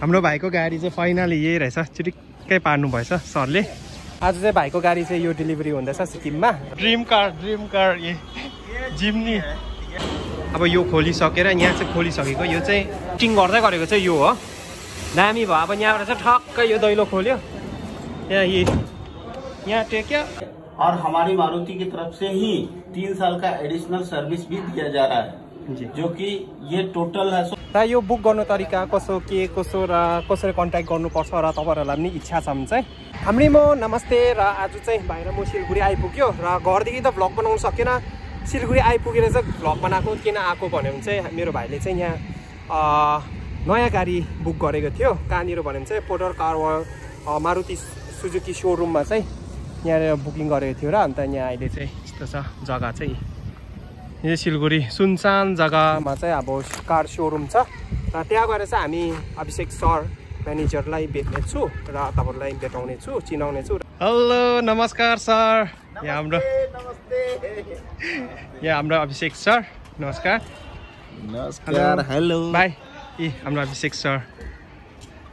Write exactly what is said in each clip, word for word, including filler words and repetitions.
हाम्रो भाइको गाडी चाहिँ फाइनली यही रहेछ, चिटिक्कै पार्नु भएछ सरले। आज चाहिँ भाइको गाडी चाहिँ यो डेलिभरी हुँदैछ सिक्किममा। ड्रिम कार, ड्रिम कार ये जिम्नी। अब यो खोलिसकेर यहाँ चाहिँ खोलिसकेको, यो चाहिँ फिटिङ गर्दै गरेको चाहिँ यो हो। दामी भयो। अब यहाँबाट चाहिँ ठक्कै यो दैलो खोल्यो, यहाँ यही यहाँ टेक्यो। और हमारी मारुति की तरफ से ही तीन साल का एडिशनल सर्विस भी दिया जा रहा है, जो कि ये टोटल है। र यो बुक गर्ने तरिका कसो के कसो र कसरी कन्ट्याक्ट गर्नुपर्छ र तपाईँहरूलाई पनि इच्छा छ भने चाहिँ हाम्रो म नमस्ते। र आज चाहिँ भाइ र म सिलगढी आइपुग्यो र घरदेखि त भ्लग बनाउन सकेन, सिलगढी आइपुगेर चाहिँ भ्लग बनाएको किन आएको भन्यो भने चाहिँ मेरो भाइले चाहिँ यहाँ नयाँ गाडी बुक गरेको थियो। कहाँनिर भन्यो भने चाहिँ Poddar car world Maruti Suzuki सोरुममा चाहिँ यहाँ बुकिङ गरेको थियो र अन्त यहाँ अहिले चाहिँ यस्तो छ जग्गा चाहिँ, यो सिलगढी सुनसान जग्गामा चाहिँ अब कार सोरुम छ र त्यहाँ गएर चाहिँ हामी अभिषेक सर म्यानेजरलाई भेट्नेछु र तपाईँहरूलाई भेटाउनेछु, चिनाउनेछु। हेलो नमस्कार सर, यहाँ हाम्रो यहाँ हाम्रो अभिषेक सर। नमस्कार नमस्कार हेलो भाइ, ये हाम्रो अभिषेक सर।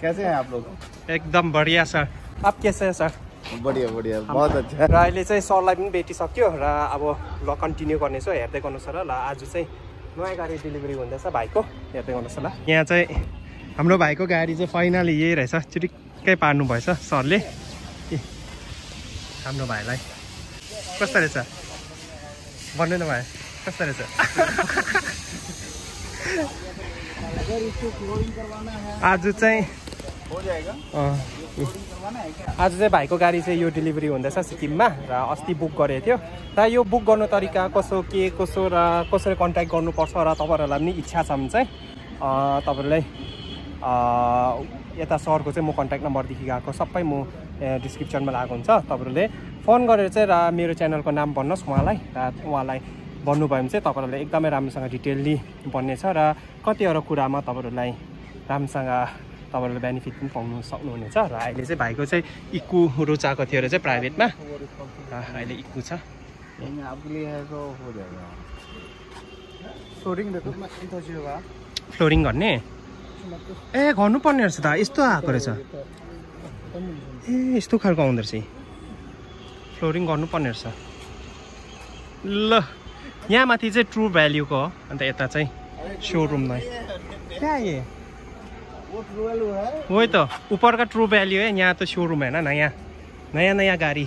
कैसे हैं आप लोग? एकदम बढ़िया सर, आप कैसे हैं सर? बढिया बढिया, बहुत अच्छा। र अहिले चाहिँ सरलाई पनि भेटिसक्यो र अब ल कन्टिन्यू गर्नेछु, हेर्दै गर्नुहोस् ल। आज चाहिँ नयाँ गाडी डेलिभरी हुँदैछ भाइको, हेर्दै गर्नुहोस् ल। यहाँ चाहिँ हाम्रो भाइको गाडी चाहिँ फाइनली यही रहेछ, चिटिक्कै पार्नु भएछ सरले हाम्रो भाइलाई। कस्तो रहेछ भन्नु न भाइ, कस्तो रहेछ? आज चाहिँ आज चाहिँ भाइको गाडी चाहिँ यो डेलिभरी हुँदैछ सिक्किममा र अस्ति बुक गरेको थियो। र यो बुक गर्नु तरिका कसो के कसो र कसरी कन्ट्याक्ट गर्नुपर्छ र तपाईँहरूलाई पनि इच्छा छ भने चाहिँ तपाईँहरूलाई यता सरको चाहिँ म कन्ट्याक्ट नम्बरदेखि गएको सबै म डिस्क्रिप्सनमा लगाएको हुन्छ, तपाईँहरूले फोन गरेर चाहिँ र मेरो च्यानलको नाम भन्नुहोस् उहाँलाई, र उहाँलाई भन्नुभयो भने चाहिँ तपाईँहरूलाई एकदमै राम्रोसँग डिटेल्ली भन्नेछ र कतिवटा कुरामा तपाईँहरूलाई राम्रोसँग तपाईँहरूले बेनिफिट पनि पाउनु सक्नुहुनेछ। र अहिले चाहिँ भाइको चाहिँ इक्कु रुचाएको थियो अरे चाहिँ प्राइभेटमा, अहिले इक्कु छ। फ्लोरिङ गर्ने ए गर्नुपर्ने रहेछ त, यस्तो आएको रहेछ ए, यस्तो खालको आउँदो रहेछ, फ्लोरिङ गर्नुपर्ने रहेछ। ल यहाँ माथि चाहिँ ट्रु भ्याल्युको हो, अन्त यता चाहिँ सोरुमलाई कहाँ ए वही तो ऊपर का ट्रू वैल्यू है। यहाँ तो शोरूम है ना, नया नया नया गाड़ी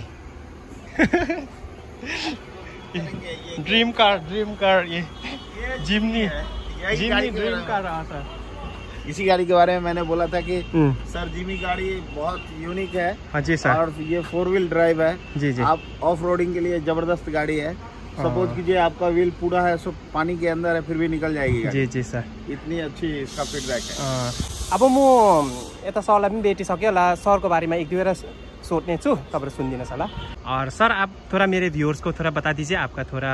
ड्रीम कार, ड्रीम कार ये जिम्नी जिम्नी ड्रीम कार रहा था। इसी गाड़ी के बारे में मैंने बोला था कि सर जिम्नी गाड़ी बहुत यूनिक है। हाँ जी सर। और ये फोर व्हील ड्राइव है जी जी, आप ऑफ रोडिंग के लिए जबरदस्त गाड़ी है। सपोज कीजिए आपका व्हील पूरा है, सब पानी के अंदर है फिर भी निकल जाएगी। जी जी सर, इतनी अच्छी इसका फीडब्याक है। अब म यता सरलाई पनि भेटिसक्यो होला, सरको बारेमा एक दुईवटा सोध्नेछु, तपाईँहरू सुनिदिनुहोस् होला। और सर आप थोड़ा मेरे व्यूअर्स को थोड़ा बता दीजिए, आपका थोड़ा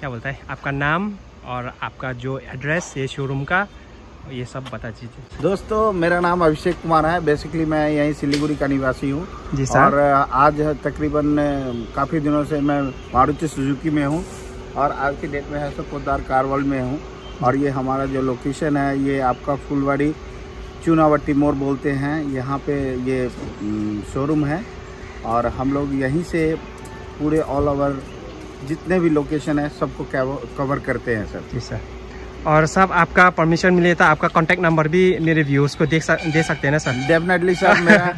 क्या बोलता है, आपका नाम और आपका जो एड्रेस ये शोरूम का ये सब बता दीजिए। दोस्तों मेरा नाम अभिषेक कुमार है, बेसिकली मैं यहीं सिलीगुड़ी का निवासी हूँ। जी सर। और आज तकरीबन काफ़ी दिनों से मैं मारुति सुजुकी में हूँ और आज की डेट में है सो पोद्दार कार वर्ल्ड में हूँ। और ये हमारा जो लोकेशन है ये आपका फुलवाड़ी चुनावट्टी मोड़ बोलते हैं, यहाँ पे ये शोरूम है। और हम लोग यहीं से पूरे ऑल ओवर जितने भी लोकेशन है सबको कवर करते हैं सर। जी सर। और साहब आपका परमिशन मिले तो आपका कांटेक्ट नंबर भी मेरे व्यूअर्स को दे, सक, दे सकते हैं ना सर? डेफिनेटली सर, मेरा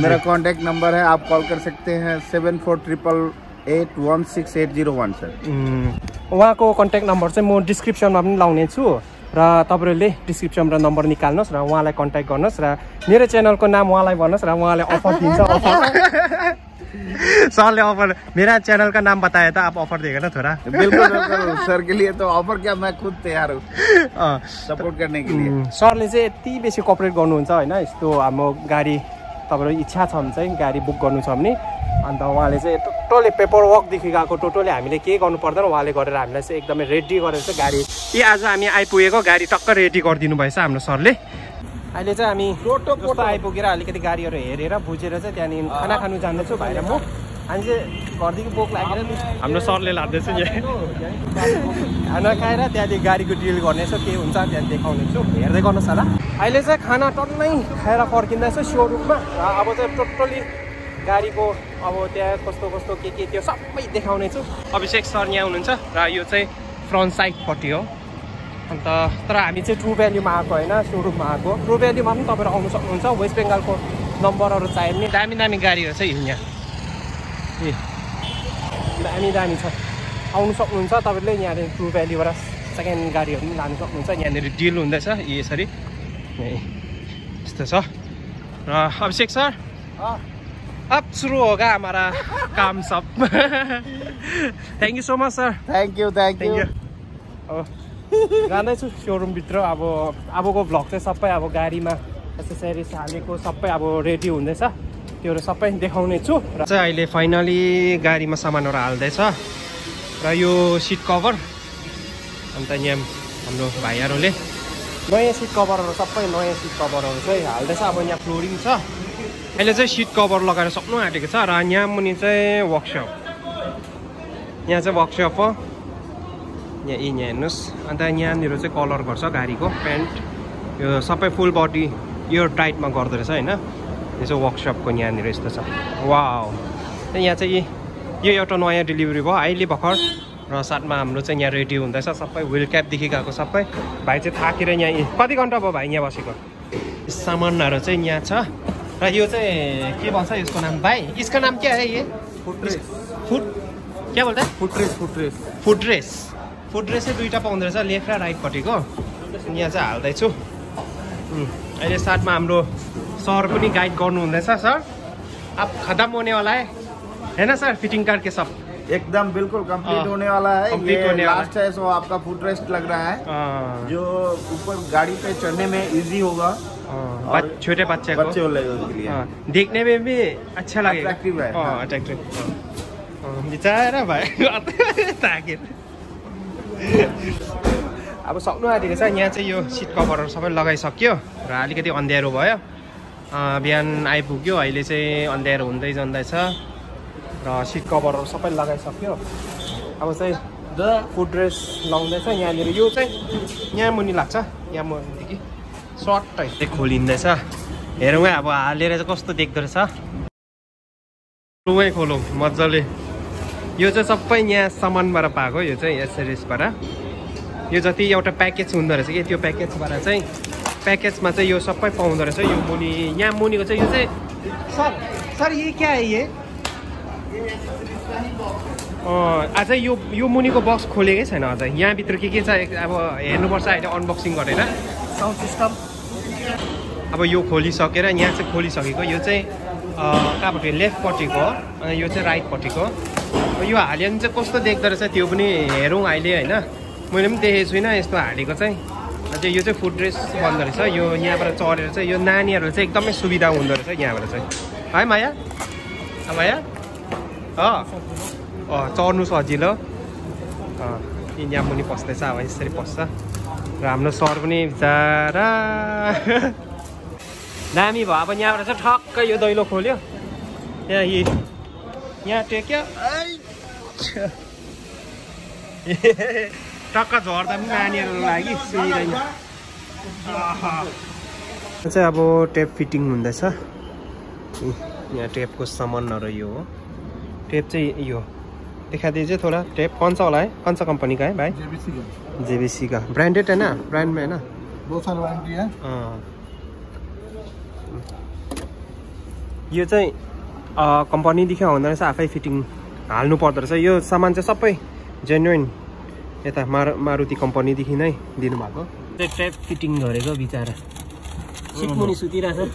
मेरा कांटेक्ट नंबर है, आप कॉल कर सकते हैं seven four triple eight one six eight zero one. Sir वहाँ को कांटेक्ट नंबर से म डिस्क्रिप्सन में भी लाने र तपाईहरुले डिस्क्रिप्सन र नम्बर निकाल्नुस् र उहाँलाई कन्ट्याक्ट गर्नुस् र मेरो च्यानलको नाम उहाँलाई भन्नुस् र उहाँले अफर दिन्छ। अफर सरले अफर मेरा चैनल का नाम बताए तो आप ऑफर देगा ना थोड़ा? बिल्कुल बिल्कुल सर के लिए तो ऑफर क्या, मैं खुद तैयार हूँ सपोर्ट करने के लिए। सरले चाहिँ यति बेसी कोअपरेट गर्नुहुन्छ हैन, यस्तो हाम्रो गाडी तपाईहरु इच्छा छ भने चाहिँ गाडी बुक गर्नु छ भने अन्त उहाँले चाहिँ टोटली पेपर वर्कदेखि गएको टोटली हामीले केही गर्नु पर्दैन, उहाँले गरेर हामीलाई चाहिँ एकदमै रेडी गरेर चाहिँ गाडी यी आज हामी आइपुगेको गाडी टक्क रेडी गरिदिनु भएछ हाम्रो सरले। अहिले चाहिँ हामी टोटो पोटो आइपुगेर अलिकति गाडीहरू हेरेर बुझेर चाहिँ त्यहाँदेखि खाना खानु जाँदैछु भाइ र म। घरदेखि बोक लागेर नि हाम्रो सरले लादैछ नि खाना खाएर त्यहाँदेखि गाडीको डिल गर्नेछ के हुन्छ त्यहाँ देखाउने छु हेर्दै गर्नुहोस् होला। अहिले चाहिँ खाना टक्नै खाएर फर्किँदैछ सोरुममा। अब चाहिँ टोटली गाडीको अब त्यहाँ कस्तो कस्तो के के त्यो सबै देखाउने छु। अभिषेक सर यहाँ हुनुहुन्छ र यो चाहिँ फ्रन्ट साइडपट्टि हो। अन्त तर हामी चाहिँ ट्रु भ्यालीमा आएको होइन सोरुममा आएको। ट्रु भ्यालीमा पनि तपाईँहरू आउनु सक्नुहुन्छ। वेस्ट बेङ्गालको नम्बरहरू चाहियो नि दामी दामी गाडीहरू चाहिँ यहाँ ए दामी दामी छ आउनु सक्नुहुन्छ तपाईँले। यहाँनिर ट्रु भ्यालीबाट सेकेन्ड गाडीहरू पनि लानु सक्नुहुन्छ। यहाँनिर डिल हुँदैछ यसरी यस्तो छ। र अभिषेक सर अब सुरु होगा हमारा काम सब। Thank you so much sir. Thank you thank you. अब जाँदैछु सोरुमभित्र। अब अबको भ्लग चाहिँ सबै अब गाडीमा एक्सेसरिज हालेको सबै अब रेडी हुँदैछ त्योहरू सबै देखाउने छु। र चाहिँ अहिले फाइनली गाडीमा सामानहरू हाल्दैछ र यो सिट कभर अन्त यहाँ हाम्रो भाइहरूले नयाँ सिट कभरहरू सबै नयाँ सिट कभरहरू चाहिँ हाल्दैछ। अब यहाँ फ्लोरिङ छ। अहिले चाहिँ सिट कभर लगाएर सक्नु आँटेको छ। र यहाँ मुनि चाहिँ वर्कसप यहाँ चाहिँ वर्कसप हो। यहाँ यहाँ हेर्नुहोस्। अन्त यहाँनिर चाहिँ कलर गर्छ गाडीको पेन्ट यो सबै फुल बडी यो टाइटमा गर्दो रहेछ होइन। यो चाहिँ वर्कसपको यहाँनिर यस्तो छ। वाह यहाँ चाहिँ यो एउटा नयाँ डेलिभरी भयो अहिले भर्खर। र साथमा हाम्रो चाहिँ यहाँ रेडी हुँदैछ सबै व्हिल क्यापदेखि गएको सबै। भाइ चाहिँ थाकेर यहाँ कति घन्टा भयो भाइ यहाँ बसेको? सामानहरू चाहिँ यहाँ छ। र यो चाहिँ के भन्छ यसको नाम भाइ? यसको नाम क्या है? यो फुटरेस फुट क्या बोल्दा फुटरेस फुटरेस फुटरेस फुटरेस चाहिँ दुईवटा पाउँदो रहेछ लेफ्ट र राइटपट्टिको। यहाँ चाहिँ हाल्दैछु। अहिले साथमा हाम्रो सर पनि गाइड गर्नुहुँदैछ। सर अब खत्म होने वाला है है ना सर? फिटिंग करके सब एकदम बिल्कुल कंप्लीट होने वाला है। ये होने लास्ट है सो आपका फुट रेस्ट लग रहा है जो ऊपर गाड़ी पे चढ़ने में इजी होगा छोटे बच्चे को के लिए देखने में भी अच्छा लगेगा। अट्रैक्टिव है अट्रैक्टिव भाई। अब सक्नु आँटेको छ। यहाँ चाहिँ यो सिट कभरहरू सबै लगाइसक्यो र अलिकति अँध्यारो भयो। बिहान आइपुग्यो अहिले चाहिँ अँध्यारो हुँदै जाँदैछ र सिट कभरहरू सबै लगाइसक्यो। अब चाहिँ फुट ड्रेस लाउँदैछ यहाँनिर। यो चाहिँ यहाँ मुनि लाग्छ यहाँ मुनिदेखि सर्टै चाहिँ खोलिँदैछ। हेरौँ अब हालेर चाहिँ कस्तो देख्दो रहेछ। खोलौँ खोलौँ मजाले। यो चाहिँ सबै यहाँ सामानबाट पाएको यो चाहिँ एक्सेसरिजबाट यो जति एउटा प्याकेज हुँदो रहेछ कि त्यो प्याकेजबाट चाहिँ प्याकेजमा चाहिँ यो सबै पाउँदो रहेछ। यो मुनि यहाँ मुनिको चाहिँ यो चाहिँ सर सर यो क्या है? ये अझै यो यो मुनिको बक्स खोलेकै छैन अझै। यहाँभित्र के के छ अब हेर्नुपर्छ अहिले अनबक्सिङ गरेर साउन्ड सिस्टम। अब यो खोलिसकेर यहाँ चाहिँ खोलिसकेको यो चाहिँ कहाँपट्टि लेफ्टपट्टिको हो अनि यो चाहिँ राइटपट्टिको। यो हाल्यो भने चाहिँ कस्तो देख्दो रहेछ त्यो पनि हेरौँ अहिले होइन। मैले पनि देखेको छुइनँ यस्तो हालेको चाहिँ। अझै यो चाहिँ फुट ड्रेस बन्दो रहेछ। यो यहाँबाट चढेर चाहिँ यो नानीहरू चाहिँ एकदमै सुविधा हुँदो रहेछ यहाँबाट चाहिँ। है माया माया अँ चढ्नु सजिलो। यहाँ मुनि पस्दैछ अब यसरी पस्छ। र हाम्रो सर पनि जारा दामी भयो। अब यहाँबाट चाहिँ ठक्क यो दैलो खोल्यो यहाँ यी यहाँ टेक्यो टक्क झर्दा पनि नानीहरूको लागि सुविधाइन। चाहिँ अब टेप फिटिङ हुँदैछ। यहाँ टेपको सामानहरू यो हो। टेप चाहिँ यो देखाइदिए चाहिँ थोडा टेप कन्छ होला है? कन्छ कम्पनीको है भाइ? जेबीसी का जेबीसी का ब्रान्डेड है ना? ब्रान्डमा है ना? दो साल वारेन्टी है। यो चाहिँ कम्पनीदेखि हुँदो रहेछ आफै फिटिङ हाल्नु पर्दो रहेछ। यो सामान चाहिँ सबै जेन्युन यता मारु मारुति कम्पनीदेखि नै दिनुभएको। त्यो ट्याप फिटिङ गरेको बिचारा सिटमुनि सुतिरहेछ।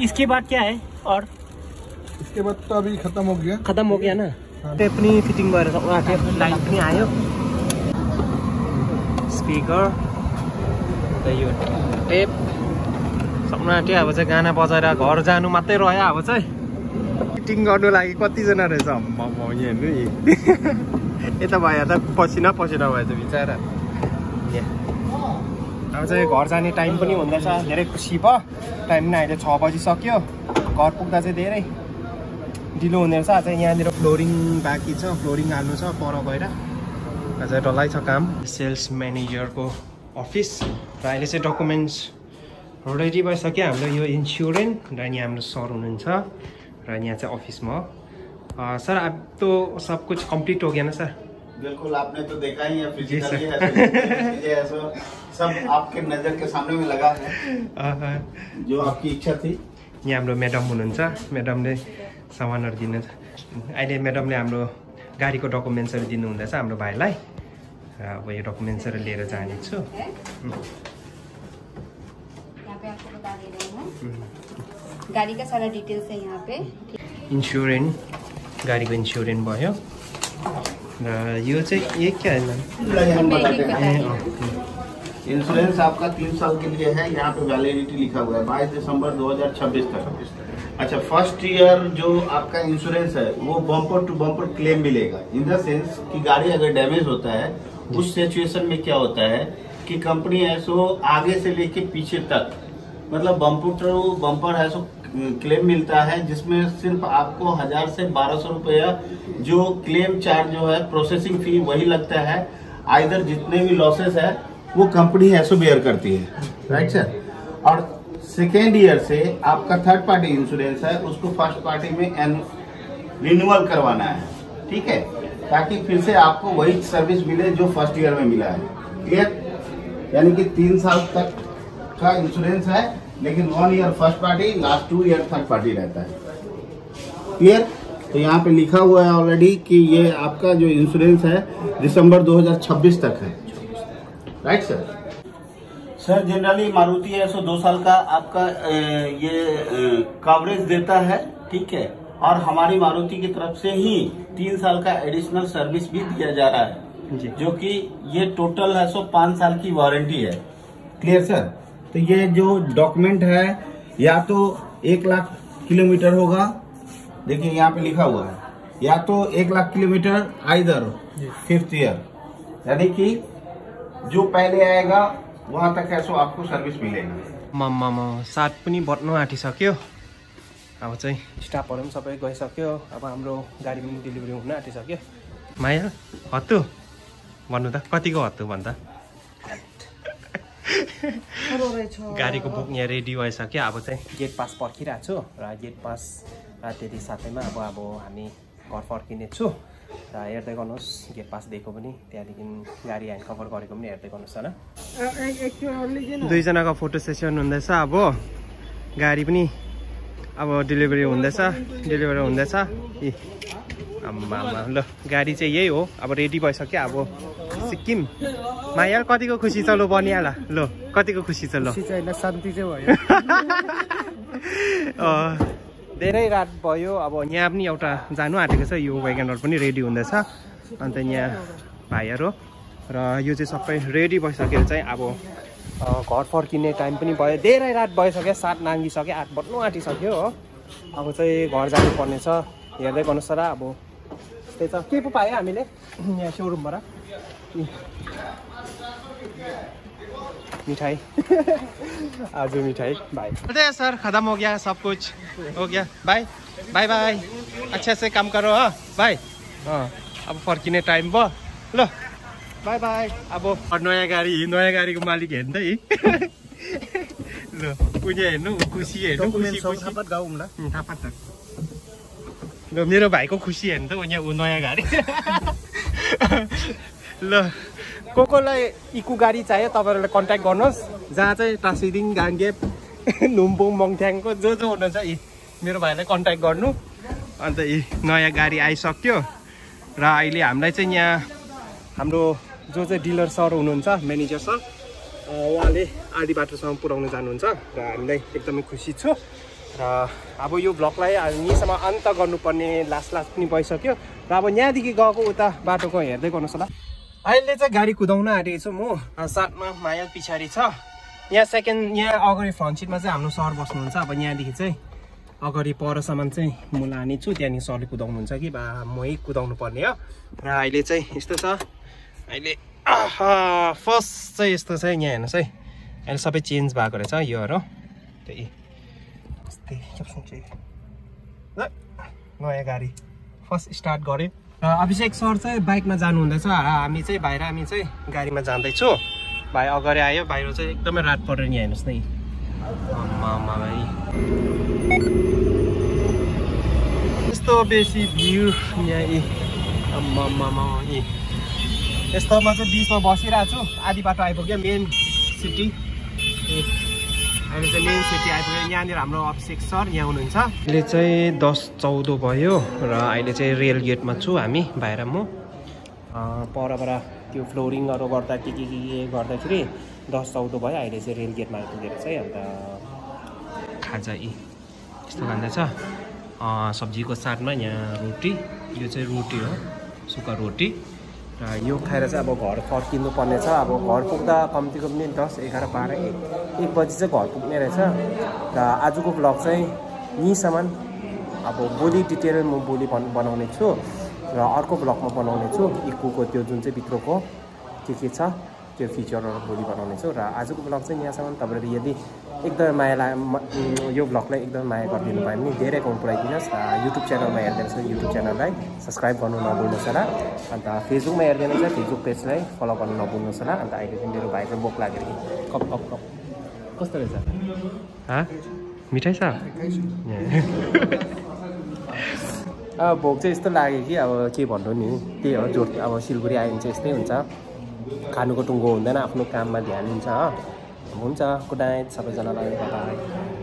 इसके बाद क्या है? और इसके बाद तो अभी खत्म हो गया खत्म हो गया ना। ट्याप पनि फिटिङ गरेर ट्याप लाइन पनि आयो। स्पिकर अन्त यो ट्याप सक्नु आँट्यो। अब चाहिँ गाना बजाएर घर जानु मात्रै रह्यो। अब चाहिँ फिटिङ गर्नु लागि कतिजना रहेछ हेर्नु नि। यता भाइ त पसिना पसिना भएछ बिचरा। अब घर जाने टाइम भी होता धेरै खुशी भयो। टाइम ना अहिले छ बजी सक्यो। घर पुग्दा धेरै ढिलो हुने रहेछ। आज यहाँ फ्लोरिङ बाकी छ, फ्लोरिङ हाल्नु छ पर गएर। आज डल्लै छ काम। सेल्स म्यानेजर को अफिस र अहिले डकुमेन्ट्स रेडी भइसक्यो। हाम्रो यो इन्स्योरेन्स र यहाँ हाम्रो सर हुनुहुन्छ र यहाँ चाहिँ अफिसमा सर। अब तो सब कुछ कंप्लीट हो गया ना सर? बिल्कुल, आपने तो देखा ही है फिजिकली है, ऐसा सब आपके नजर के सामने में लगा है जो आपकी इच्छा थी। यहाँ हाम्रो मैडम हुनुहुन्छ। म्याडमले सामानहरु दिनु अहिले म्याडमले हाम्रो गाडीको डकुमेन्ट्सहरु दिनु हुन्छ हाम्रो भाइलाई। अब यो डकुमेन्ट्सहरु लिएर जाने छु। यहाँ पे आपको बता दे रहे हैं गाड़ी का सारा डिटेल्स है। यहाँ पे इंश्योरेंस, गाड़ी को इंश्योरेंस भयो। यो ये क्या है? इंश्योरेंस आपका तीन साल के लिए है। यहाँ पे वैलिडिटी लिखा हुआ है बाईस दिसंबर दो हज़ार छब्बीस तक। अच्छा, फर्स्ट ईयर जो आपका इंश्योरेंस है वो बम्पर टू बम्पर क्लेम मिलेगा। इन द सेंस कि गाड़ी अगर डैमेज होता है उस सिचुएशन में क्या होता है कि कंपनी है सो आगे से लेके पीछे तक मतलब बम्पर टू बम्पर है सो क्लेम मिलता है, जिसमें सिर्फ आपको हजार से बारह सौ रुपया जो क्लेम चार्ज जो है प्रोसेसिंग फी वही लगता है। आइदर जितने भी लॉसेस है वो कंपनी ऐसो बेयर करती है, राइट सर। और सेकेंड ईयर से आपका थर्ड पार्टी इंश्योरेंस है उसको फर्स्ट पार्टी में एन रिन्यूअल करवाना है, ठीक है, ताकि फिर से आपको वही सर्विस मिले जो फर्स्ट ईयर में मिला है। क्लियर? यानी कि तीन साल तक का इंश्योरेंस है लेकिन one year first party, last two year third party रहता है। क्लियर? तो यहाँ पे लिखा हुआ है ऑलरेडी कि ये आपका जो इंश्योरेंस है दिसंबर दो हज़ार छब्बीस तक है, right sir. Sir generally Maruti है सो दो साल का आपका ये कवरेज देता है, ठीक है, और हमारी मारुति की तरफ से ही तीन साल का एडिशनल सर्विस भी दिया जा रहा है, जो कि ये टोटल है सो पाँच साल की वारंटी है। Clear sir? तो ये जो डॉक्यूमेंट है या तो एक लाख किलोमीटर होगा, देखिए यहाँ पे लिखा हुआ है, या तो एक lakh kilometre either fifth year, यानी कि जो पहले आएगा वहाँ तक ऐसो आपको सर्विस मिलेगी। मम्मा म सात पनि बट्न आँटिसक्यो। अब चाहिँ स्टाफहरु पनि सबै गइसक्यो। अब हाम्रो गाडी पनि डेलिभरी हुन आँटिसक्यो। माया हत्तु भन्नु त कतिको हत्तु भन्दा गाड़ी को बुक यहाँ रेडी भइसक्यो। अब गेट पास पर्खिरहेको छु र गेट पास त्यति साथैमा अब अब हामी घर फर्किने छु र हेर्दै गर्नुहोस्। गेट पास दिएको पनि त्यहाँदेखि गाडी ह्यान्ड कभर गरेको पनि हेर्दै गर्नुहोस् होला। दुईजनाको फोटो सेसन हुँदैछ। अब गाडी पनि अब डेलिभरी हुँदैछ, डेलिभरी हुँदैछ। आम्मा ल गाडी चाहिँ यही हो। अब रेडी भइसक्यो। अब सिक्किम माया कतिको खुसी छ? लो बनियाला लो कतिको खुसी छ? लो शान्ति चाहिँ भयो। धेरै रात भयो। अब यहाँ पनि एउटा जानु आँटेको छ। यो वेगनर पनि रेडी हुँदैछ। अन्त यहाँ भाइहरू र यो चाहिँ सबै रेडी भइसकेर चाहिँ अब घर फर्किने टाइम पनि भयो। धेरै रात भइसक्यो, सात नाङ्गिसक्यो, आठ बज्नु आँटिसक्यो हो। अब चाहिँ घर जानुपर्ने छ। हेर्दै गर्नुहोस् र अब त्यही त के पो पायो हामीले यहाँ सोरुमबाट? मिठाई आज मिठाई। बाय अरे सर, खत्म हो गया, सब कुछ हो गया। बाय बाय बाय, अच्छे से काम करो। हाँ बाय। हाँ अब फर्किने टाइम भयो। ल बाय बाय। अब नयाँ गाडी, नयाँ गाडीको मालिक हेर्नु है। ल कुनै हेर्नु खुसी हेर्नु खुसी खुसी थापत गाउँ होला थापत तक। ल मेरो भाइको खुसी हेर्नु त यहाँ उ नयाँ गाडी। ल को कोलाई इको गाडी चाहियो तपाईँहरूले कन्ट्याक्ट गर्नुहोस्। जहाँ चाहिँ टासिदिङ, गाङ्गेप, लुम्बुङ, मङथ्याङको जो जो हुनुहुन्छ यी मेरो भाइलाई कन्ट्याक्ट गर्नु। अन्त यी नयाँ गाडी आइसक्यो र अहिले हामीलाई चाहिँ यहाँ हाम्रो जो चाहिँ डिलर सर हुनुहुन्छ, म्यानेजर सर, उहाँले आधी बाटोसम्म पुर्याउनु जानुहुन्छ र हामीलाई एकदमै खुसी छु। र अब यो भ्लगलाई यहीँसम्म अन्त गर्नुपर्ने लास्ट लास्ट पनि भइसक्यो। र अब यहाँदेखि गएको उता बाटोको हेर्दै गर्नुहोस् होला। अहिले चाहिँ गाडी कुदाउन आँटेको छु म। साथमा माया पछाडि छ। यहाँ सेकेन्ड, यहाँ अगाडि फ्रन्ट सिटमा चाहिँ हाम्रो सर बस्नुहुन्छ। अब यहाँदेखि चाहिँ अगाडि परसम्म चाहिँ म लाने छु। त्यहाँदेखि सरले कुदाउनुहुन्छ कि बा मै कुदाउनु पर्ने हो। र अहिले चाहिँ यस्तो छ। अहिले फर्स्ट चाहिँ यस्तो छ। यहाँ हेर्नुहोस् है, एंड सब चेंज भएको रहेछ यो र त्यही त्यस्तै जस्तो चाहिँ ल नयाँ गाडी फर्स्ट स्टार्ट गरे। अभिषेक सर चाहिँ बाइकमा जानु हुँदैछ, हामी चाहिँ भाइ र हामी चाहिँ गाडीमा जाँदैछु। भाइ अगाडि आयो, भाइको चाहिँ एकदमै रात परेर यहाँ हेर्नुस् न आम्मा भाइ यस्तो बेसी भ्यू यहाँ ए आम्मा ए यस्तोमा चाहिँ बिचमा बसिरहेको छु। आधी बाटो आइपुग्यो मेन सिटी, अहिले चाहिँ मेन सिटी आइपुग्यो। यहाँनिर हाम्रो अभिषेक सर यहाँ हुनुहुन्छ। अहिले चाहिँ दस चौध भयो र अहिले चाहिँ रेल गेटमा छु हामी भाइ र म। परबाट त्यो फ्लोरिङहरू गर्दा के के के गर्दाखेरि दस चौध भयो, अहिले चाहिँ रेल गेटमा आइपुगेर चाहिँ अन्त खाजा यी यस्तो खाँदैछ। सब्जीको साथमा यहाँ रोटी, यो चाहिँ रोटी हो सुक्खा रोटी, र यो खाएर चाहिँ अब घर फर्किनु पर्ने छ। अब घर पुग्दा कम्तीको पनि दस एघार बाह्र एक एक बजी चाहिँ घर पुग्ने रहेछ। र आजको ब्लग चाहिँ यहीँसम्म, अब बोली डिटेल म बोली बन बनाउने छु र अर्को ब्लगमा बनाउने छु। इकोको त्यो जुन चाहिँ भित्रको के के छ त्यो फिचरहरू बोली बनाउने छु। र आजको ब्लग चाहिँ यहाँसम्म। तपाईँले यदि एकदमै माया ला यो ब्लगलाई एकदमै माया गरिदिनु भयो भने धेरै अकाउन्ट पुऱ्याइदिनुहोस्। युट्युब च्यानलमा हेरिदिनुहोस्, युट्युब च्यानललाई सब्सक्राइब गर्नु नभुल्नुहोस् होला। अन्त फेसबुकमा हेरिदिनुहोस्, फेसबुक पेजलाई फलो गर्नु नभुल्नुहोस् होला। अन्त अहिले चाहिँ मेरो भाइ चाहिँ भोक लाग्यो कि कप कप कप कस्तो रहेछ मिठाई छ अब भोक चाहिँ यस्तो लाग्यो कि अब के भन्नु नि, त्यही हो जोड। अब सिलगढी आयो भने चाहिँ यस्तै हुन्छ, खानुको टुङ्गो हुँदैन, आफ्नो काममा ध्यान हुन्छ। हो हुन्छ, गुड नाइट सबैजनालाई।